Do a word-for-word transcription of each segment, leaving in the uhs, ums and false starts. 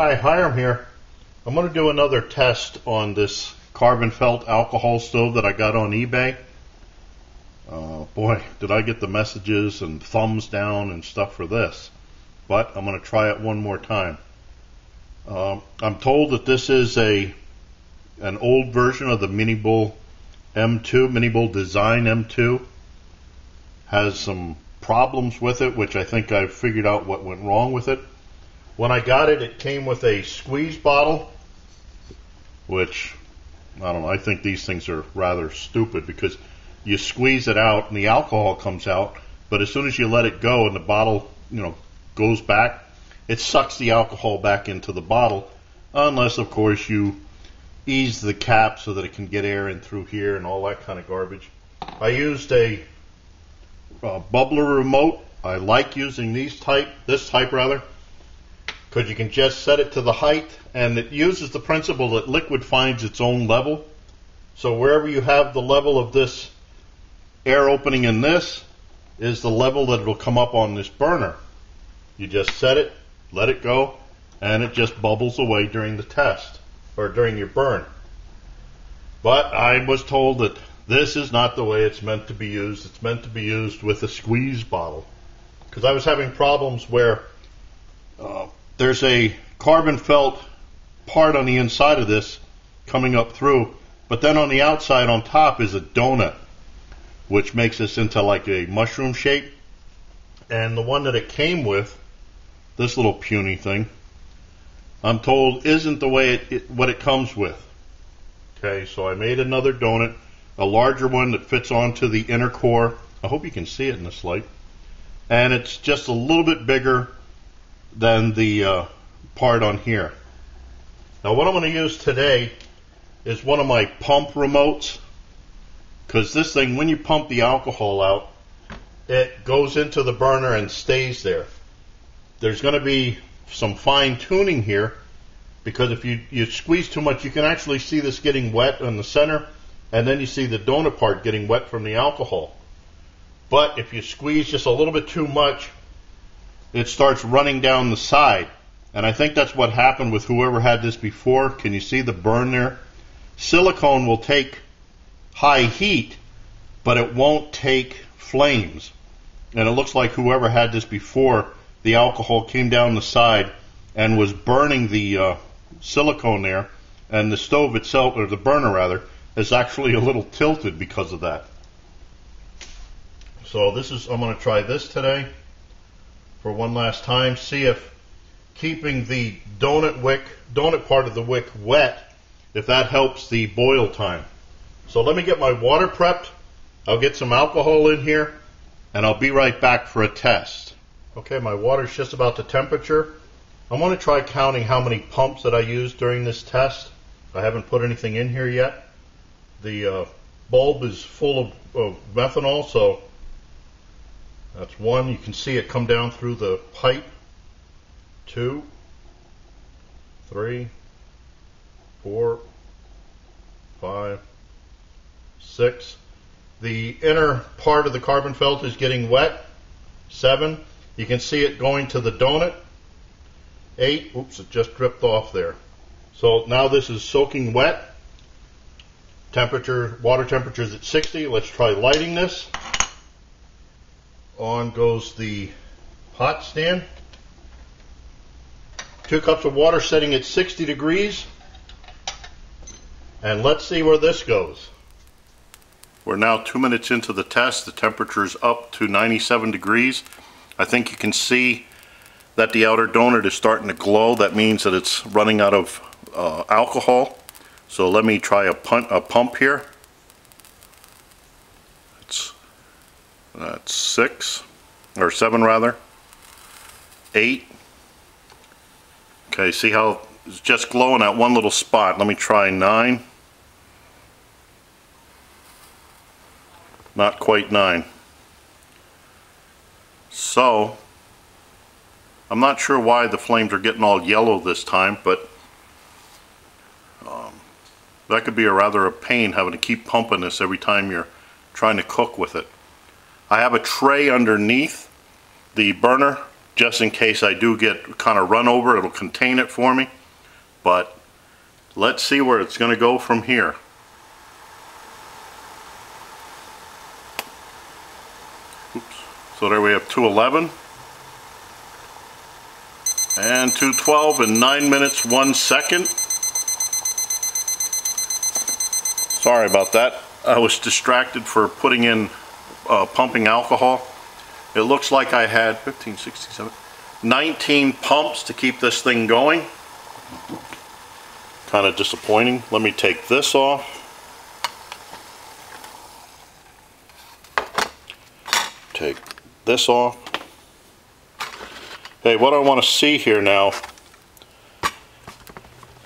Hi, Hiram here. I'm going to do another test on this carbon felt alcohol stove that I got on eBay. Uh, boy, did I get the messages and thumbs down and stuff for this. But I'm going to try it one more time. Um, I'm told that this is a an old version of the Mini Bull M two, Minibulldesign M two. Has some problems with it, which I think I've figured out what went wrong with it. When I got it, it came with a squeeze bottle, which, I don't know, I think these things are rather stupid because you squeeze it out and the alcohol comes out, but as soon as you let it go and the bottle, you know, goes back, it sucks the alcohol back into the bottle, unless, of course, you ease the cap so that it can get air in through here and all that kind of garbage. I used a Uh, bubbler remote. I like using these type, this type rather, because you can just set it to the height, and it uses the principle that liquid finds its own level. So wherever you have the level of this air opening in this is the level that it'll come up on this burner. You just set it, let it go, and it just bubbles away during the test or during your burn. But I was told that this is not the way it's meant to be used. It's meant to be used with a squeeze bottle. Because I was having problems where uh, there's a carbon felt part on the inside of this coming up through, but then on the outside on top is a donut, which makes this into like a mushroom shape. And the one that it came with, this little puny thing, I'm told isn't the way it, it what it comes with. Okay, so I made another donut. A larger one that fits onto the inner core. I hope you can see it in this light. And it's just a little bit bigger than the uh, part on here. Now what I'm going to use today is one of my pump remotes, because this thing, when you pump the alcohol out, it goes into the burner and stays there. There's going to be some fine tuning here, because if you, you squeeze too much, you can actually see this getting wet in the center. And then you see the donut part getting wet from the alcohol. But if you squeeze just a little bit too much, it starts running down the side. And I think that's what happened with whoever had this before. Can you see the burn there? Silicone will take high heat, but it won't take flames. And it looks like whoever had this before, the alcohol came down the side and was burning the uh, silicone there. And the stove itself, or the burner rather, is actually a little tilted because of that. So this is, I'm going to try this today for one last time, see if keeping the donut wick, donut part of the wick wet, if that helps the boil time. So let me get my water prepped, I'll get some alcohol in here, and I'll be right back for a test. Okay, my water's just about the temperature. I'm going to try counting how many pumps that I used during this test. I haven't put anything in here yet. The uh, bulb is full of, of methanol, so that's one. You can see it come down through the pipe. Two, three, four, five, six. The inner part of the carbon felt is getting wet. Seven. You can see it going to the donut. Eight. Oops, it just dripped off there. So now this is soaking wet. Temperature, water temperature is at sixty. Let's try lighting this. On goes the pot stand. Two cups of water setting at sixty degrees. And let's see where this goes. We're now two minutes into the test. The temperature's up to ninety-seven degrees. I think you can see that the outer donut is starting to glow. That means that it's running out of uh, alcohol. So let me try a, punt, a pump here. It's, that's six, or seven rather. Eight. Okay, see how it's just glowing at one little spot. Let me try nine. Not quite nine. So, I'm not sure why the flames are getting all yellow this time, but um, that could be a rather a pain having to keep pumping this every time you're trying to cook with it. I have a tray underneath the burner just in case I do get kind of run over. It'll contain it for me, but let's see where it's going to go from here. Oops. So there we have two eleven and two twelve in nine minutes one second. Sorry about that. I was distracted for putting in uh, pumping alcohol. It looks like I had fifteen, sixteen, seventeen, nineteen pumps to keep this thing going. Kind of disappointing. Let me take this off. Take this off. Okay, what I want to see here now.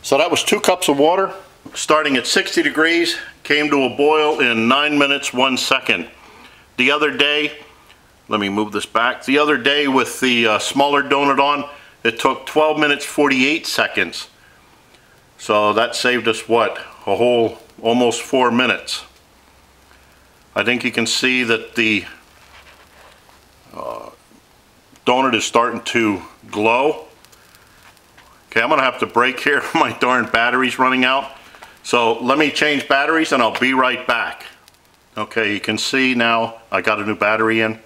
So that was two cups of water, starting at sixty degrees, came to a boil in nine minutes, one second. The other day, let me move this back. The other day with the uh, smaller donut on, it took twelve minutes, forty-eight seconds. So that saved us what? A whole almost four minutes. I think you can see that the uh, donut is starting to glow. Okay, I'm gonna have to break here. My darn battery's running out. So let me change batteries and I'll be right back. Okay, you can see now I got a new battery in.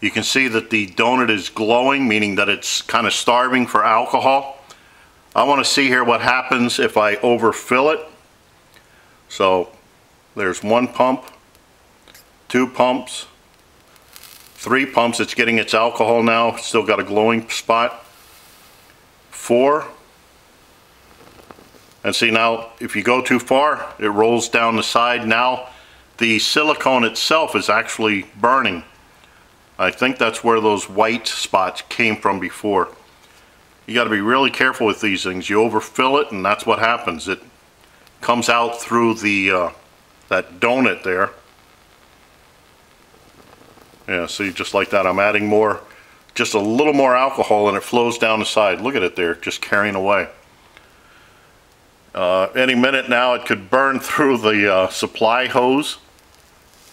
You can see that the donut is glowing, meaning that it's kind of starving for alcohol. I want to see here what happens if I overfill it. So there's one pump, two pumps, three pumps. It's getting its alcohol now. It's still got a glowing spot. Four. And see now, if you go too far, it rolls down the side. Now the silicone itself is actually burning. I think that's where those white spots came from before. You got to be really careful with these things. You overfill it and that's what happens. It comes out through the uh, that donut there. Yeah, see, just like that, I'm adding more, just a little more alcohol, and it flows down the side. Look at it there, just carrying away. Uh, any minute now it could burn through the uh, supply hose,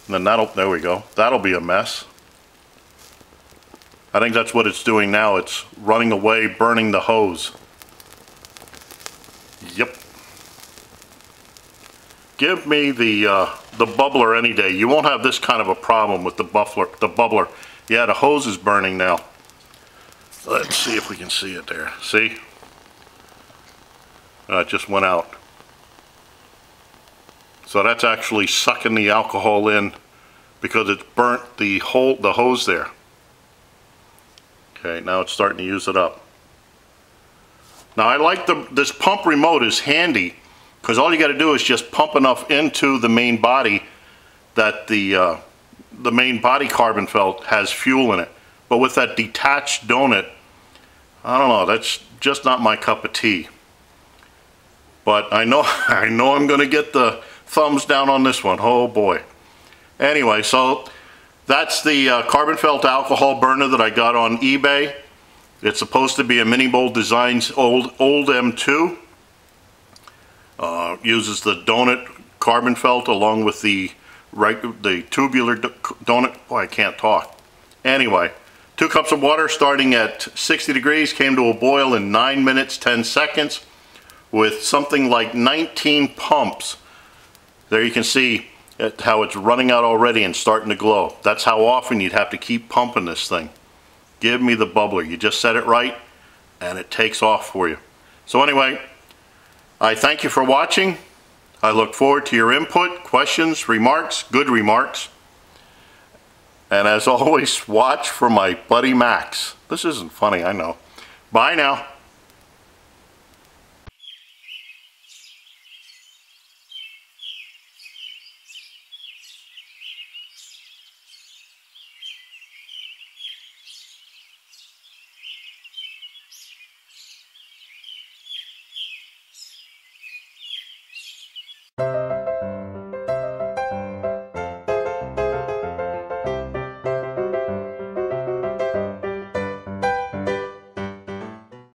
and then that'll, there we go, that'll be a mess. I think that's what it's doing now. It's running away, burning the hose. Yep. Give me the uh, the bubbler any day. You won't have this kind of a problem with the bubbler. The bubbler. Yeah, the hose is burning now. Let's see if we can see it there. See? Uh, it just went out. So that's actually sucking the alcohol in because it's burnt the whole the hose there. Okay, now it's starting to use it up. Now I like the, this pump remote is handy because all you got to do is just pump enough into the main body that the, uh, the main body carbon felt has fuel in it. But with that detached donut, I don't know, that's just not my cup of tea. But I know, I know I'm going to get the thumbs down on this one. Oh boy. Anyway, so that's the uh, carbon felt alcohol burner that I got on eBay. It's supposed to be a Minibulldesign old old M two. Uh, uses the donut carbon felt along with the the tubular donut. Boy, I can't talk. Anyway, two cups of water starting at sixty degrees came to a boil in nine minutes ten seconds with something like nineteen pumps. There you can see at how it's running out already and starting to glow. That's how often you'd have to keep pumping this thing. Give me the bubbler. You just set it right and it takes off for you. So anyway, I thank you for watching. I look forward to your input, questions, remarks, good remarks. And as always, watch for my buddy Max. This isn't funny, I know. Bye now.